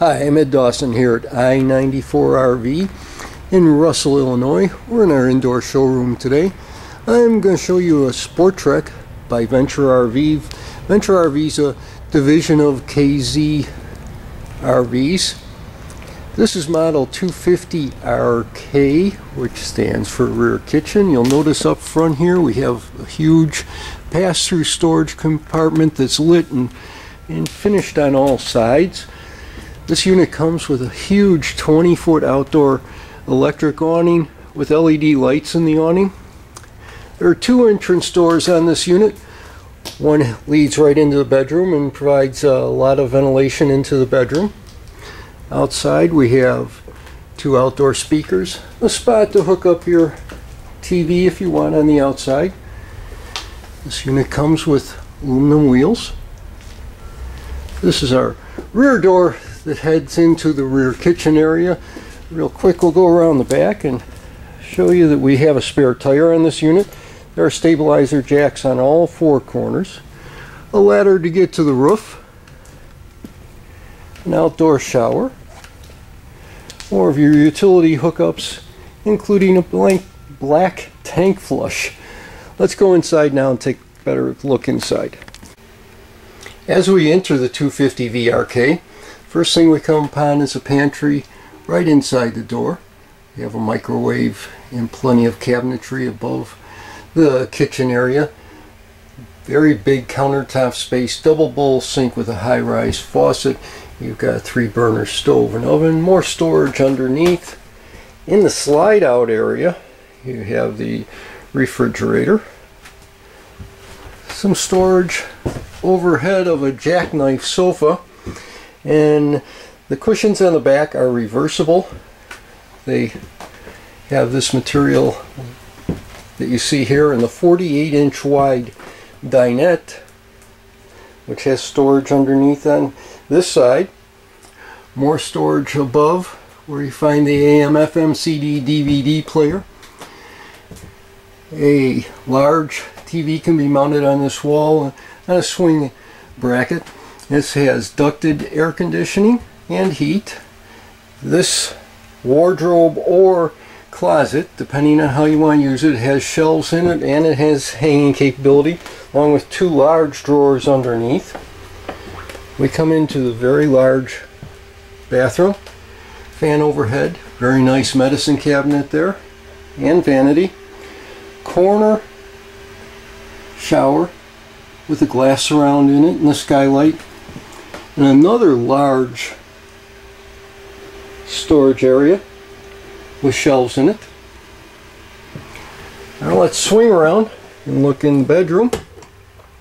Hi, I'm Ed Dawson here at I-94 RV in Russell, Illinois. We're in our indoor showroom today. I'm going to show you a Sport Trek by Venture RV. Venture RV is a division of KZ RVs. This is model 250RK, which stands for rear kitchen. You'll notice up front here we have a huge pass-through storage compartment that's lit and finished on all sides. This unit comes with a huge 20-foot outdoor electric awning with LED lights in the awning. There are two entrance doors on this unit. One leads right into the bedroom and provides a lot of ventilation into the bedroom. Outside we have two outdoor speakers, a spot to hook up your TV if you want on the outside. This unit comes with aluminum wheels. This is our rear door that heads into the rear kitchen area. Real quick, we'll go around the back and show you that we have a spare tire on this unit. There are stabilizer jacks on all four corners, a ladder to get to the roof, an outdoor shower, more of your utility hookups, including a black tank flush. Let's go inside now and take a better look inside. As we enter the 250VRK, first thing we come upon is a pantry right inside the door. You have a microwave and plenty of cabinetry above the kitchen area. Very big countertop space, double bowl sink with a high-rise faucet. You've got a three-burner stove and oven, more storage underneath. In the slide-out area, you have the refrigerator. Some storage overhead of a jackknife sofa. And the cushions on the back are reversible. They have this material that you see here in the 48-inch wide dinette, which has storage underneath on this side. More storage above, where you find the AM, FM, CD, DVD player. A large TV can be mounted on this wall on a swing bracket. This has ducted air conditioning and heat. This wardrobe or closet, depending on how you want to use it, has shelves in it and it has hanging capability, along with two large drawers underneath. We come into the very large bathroom. Fan overhead, very nice medicine cabinet there, and vanity. Corner shower with a glass surround in it and a skylight. And another large storage area with shelves in it. Now let's swing around and look in the bedroom.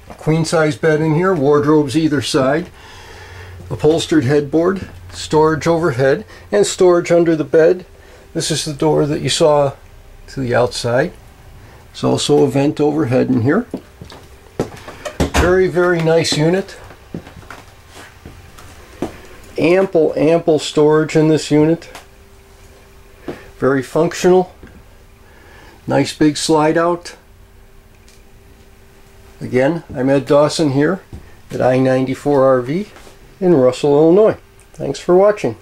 A queen size bed in here, wardrobes either side, upholstered headboard, storage overhead, and storage under the bed. This is the door that you saw to the outside. There's also a vent overhead in here. Very, very nice unit. Ample storage in this unit. Very functional. Nice big slide out. Again, I'm Ed Dawson here at I-94 RV in Russell, Illinois. Thanks for watching.